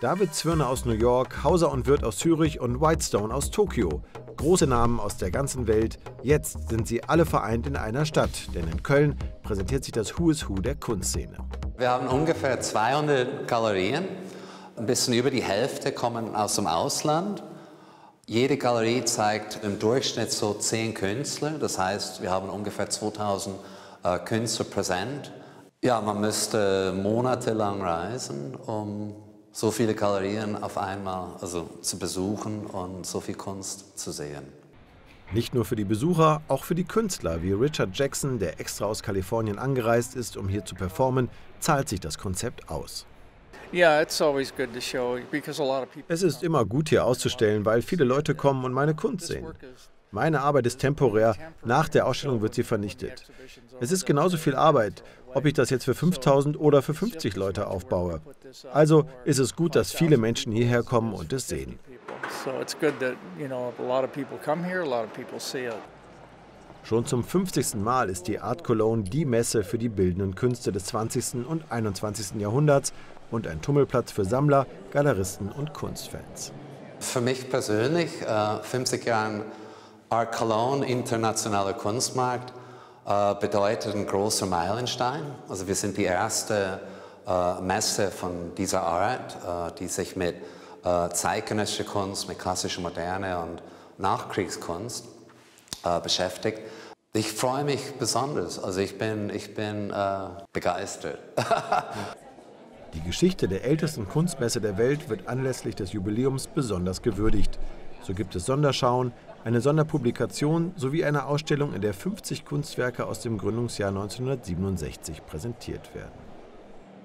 David Zwirner aus New York, Hauser und Wirth aus Zürich und Whitestone aus Tokio. Große Namen aus der ganzen Welt. Jetzt sind sie alle vereint in einer Stadt, denn in Köln präsentiert sich das Who is Who der Kunstszene. Wir haben ungefähr 200 Galerien. Ein bisschen über die Hälfte kommen aus dem Ausland. Jede Galerie zeigt im Durchschnitt so 10 Künstler. Das heißt, wir haben ungefähr 2000 Künstler präsent. Ja, man müsste monatelang reisen, um so viele Galerien auf einmal zu besuchen und so viel Kunst zu sehen. Nicht nur für die Besucher, auch für die Künstler wie Richard Jackson, der extra aus Kalifornien angereist ist, um hier zu performen, zahlt sich das Konzept aus. Es ist immer gut, hier auszustellen, weil viele Leute kommen und meine Kunst sehen. Meine Arbeit ist temporär, nach der Ausstellung wird sie vernichtet. Es ist genauso viel Arbeit, ob ich das jetzt für 5000 oder für 50 Leute aufbaue. Also ist es gut, dass viele Menschen hierher kommen und es sehen. Schon zum 50. Mal ist die Art Cologne die Messe für die bildenden Künste des 20. und 21. Jahrhunderts und ein Tummelplatz für Sammler, Galeristen und Kunstfans. Für mich persönlich, 50 Jahre Art Cologne, internationaler Kunstmarkt, bedeutet ein großer Meilenstein. Also wir sind die erste Messe von dieser Art, die sich mit zeitgenössischer Kunst, mit klassischer Moderne und Nachkriegskunst beschäftigt. Ich freue mich besonders, also ich bin begeistert. Die Geschichte der ältesten Kunstmesse der Welt wird anlässlich des Jubiläums besonders gewürdigt. So gibt es Sonderschauen, eine Sonderpublikation sowie eine Ausstellung, in der 50 Kunstwerke aus dem Gründungsjahr 1967 präsentiert werden.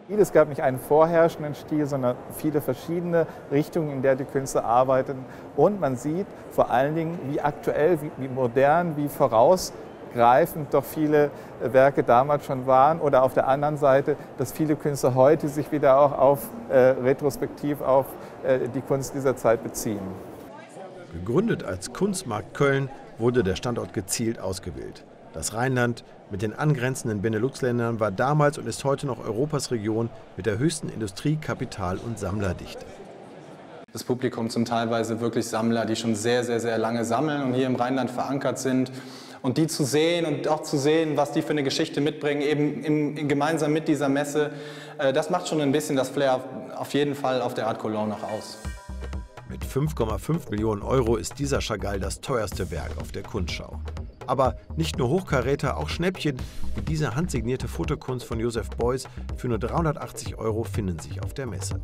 Es gab nicht einen vorherrschenden Stil, sondern viele verschiedene Richtungen, in der die Künstler arbeiten. Und man sieht vor allen Dingen, wie aktuell, wie modern, wie vorausgreifend doch viele Werke damals schon waren. Oder auf der anderen Seite, dass viele Künstler heute sich wieder auch retrospektiv auf die Kunst dieser Zeit beziehen. Gegründet als Kunstmarkt Köln wurde der Standort gezielt ausgewählt. Das Rheinland mit den angrenzenden Benelux-Ländern war damals und ist heute noch Europas Region mit der höchsten Industrie-, Kapital- und Sammlerdichte. Das Publikum sind teilweise wirklich Sammler, die schon sehr, sehr, sehr lange sammeln und hier im Rheinland verankert sind. Und die zu sehen und auch zu sehen, was die für eine Geschichte mitbringen, eben gemeinsam mit dieser Messe, das macht schon ein bisschen das Flair auf jeden Fall auf der Art Cologne noch aus. Mit 5,5 Millionen € ist dieser Chagall das teuerste Werk auf der Kunstschau. Aber nicht nur Hochkaräter, auch Schnäppchen wie diese handsignierte Fotokunst von Josef Beuys für nur 380 € finden sich auf der Messe.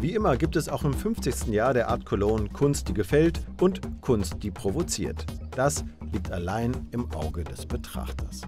Wie immer gibt es auch im 50. Jahr der Art Cologne Kunst, die gefällt und Kunst, die provoziert. Das liegt allein im Auge des Betrachters.